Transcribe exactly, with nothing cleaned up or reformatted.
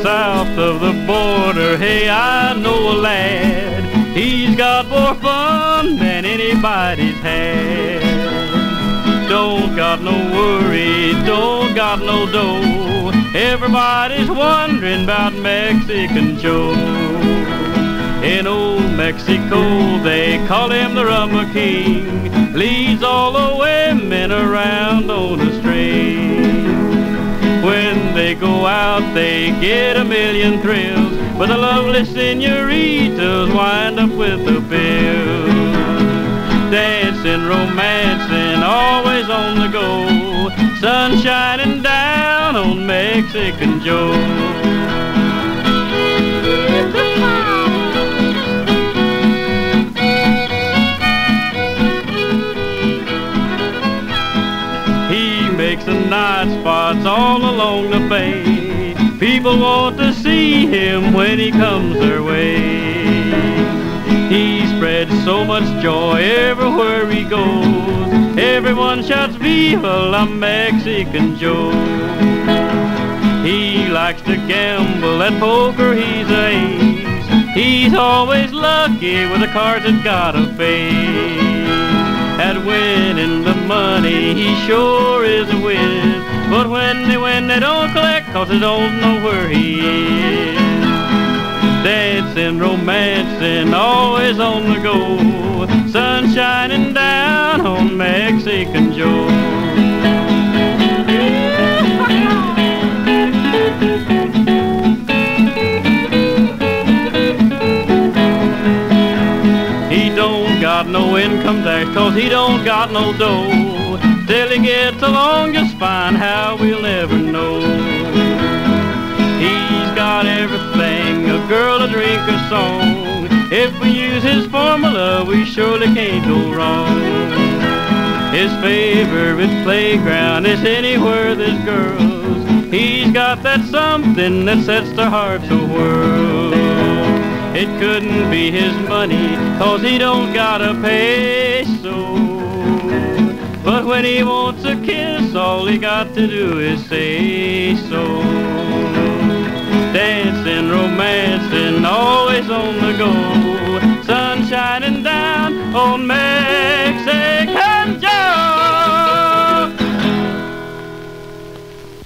South of the border, hey, I know a lad, he's got more fun than anybody's had. Don't got no worry, don't got no dough, everybody's wondering about Mexican Joe. In old Mexico, they call him the Rumba King. Leads all the women around on a string. When they go out, they get a million thrills, but the lovely senoritas wind up with the bills. Dancing, romancing, always on the go, sun shining down on Mexican Joe. And night spots all along the bay. People want to see him when he comes their way. He spreads so much joy everywhere he goes. Everyone shouts, "Viva la Mexican Joe!" He likes to gamble, at poker he's an ace. He's always lucky with a card that got a face. At winning the money, he sure is a whiz. But when they win, they don't collect, cause they don't know where he is. Dancing, romancing, always on the go, sun shining down on Mexican Joe. Got no income tax, cause he don't got no dough. Till he gets along just fine, how we'll never know. He's got everything, a girl, a drink, a song. If we use his formula, we surely can't go wrong. His favorite playground is anywhere there's girls. He's got that something that sets their hearts awhirl. It couldn't be his money, cause he don't gotta pay so. But when he wants a kiss, all he got to do is say so. Dancing, romancing, always on the go, sun shining down on me.